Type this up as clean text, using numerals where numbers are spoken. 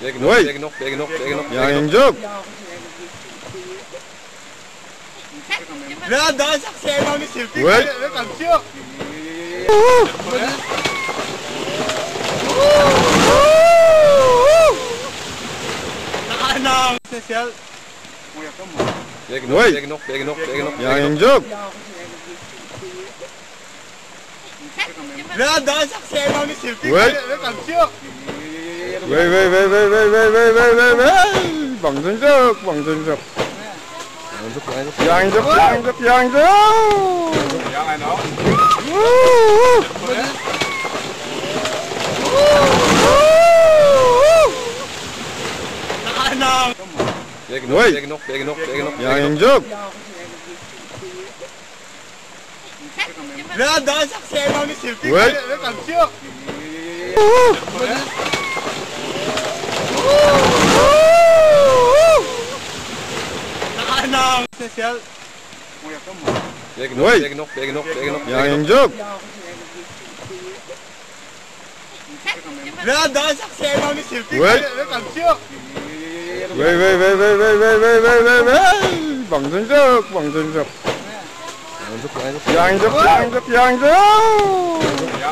Tegen nog. Ja, geen job. Ja, daar is het helemaal niet zo. We gaan zo. Nou, speciaal. Tegen nog. Ja, geen job. Ja, daar is het helemaal niet zo. We gaan zo. Wee. Bang zijn ze ook. Jang ze. Ja, en nou. Nou. Tegen nog. Ja, en zo. Ja, daar is het helemaal niet zo. We gaan zo. Nou, speciaal. Tegen nog. Ja, geen job. Ja, daar is het helemaal niet zo. We gaan zo. Wee. Bang zijn ze ook. Ja, geen job.